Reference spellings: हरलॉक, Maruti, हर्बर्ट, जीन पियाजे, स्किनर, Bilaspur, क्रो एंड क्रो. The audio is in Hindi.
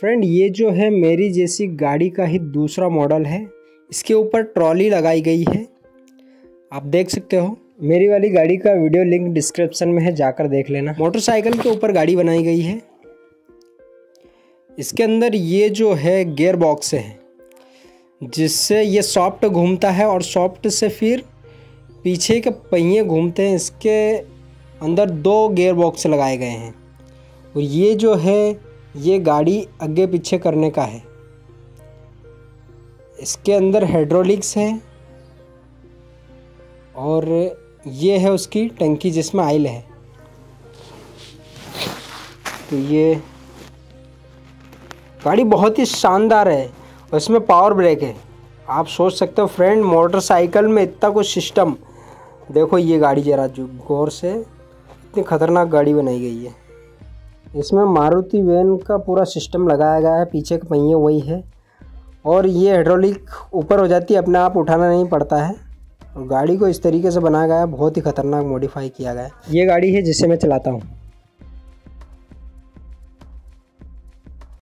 फ्रेंड ये जो है मेरी जैसी गाड़ी का ही दूसरा मॉडल है। इसके ऊपर ट्रॉली लगाई गई है, आप देख सकते हो। मेरी वाली गाड़ी का वीडियो लिंक डिस्क्रिप्शन में है, जाकर देख लेना। मोटरसाइकिल के ऊपर गाड़ी बनाई गई है। इसके अंदर ये जो है गियर बॉक्स है, जिससे ये सॉफ्ट घूमता है और सॉफ्ट से फिर पीछे के पहिए घूमते हैं। इसके अंदर दो गियर बॉक्स लगाए गए हैं और ये जो है ये गाड़ी आगे पीछे करने का है। इसके अंदर हाइड्रोलिक्स है और ये है उसकी टंकी जिसमें आयल है। तो ये गाड़ी बहुत ही शानदार है और इसमें पावर ब्रेक है। आप सोच सकते हो फ्रेंड, मोटरसाइकिल में इतना कुछ सिस्टम। देखो ये गाड़ी जरा जो गौर से, इतनी ख़तरनाक गाड़ी बनाई गई है। इसमें मारुति वैन का पूरा सिस्टम लगाया गया है, पीछे के पहिए वही है और ये हाइड्रोलिक ऊपर हो जाती है, अपने आप उठाना नहीं पड़ता है। और गाड़ी को इस तरीके से बनाया गया है, बहुत ही ख़तरनाक मॉडिफाई किया गया है। ये गाड़ी है जिसे मैं चलाता हूँ।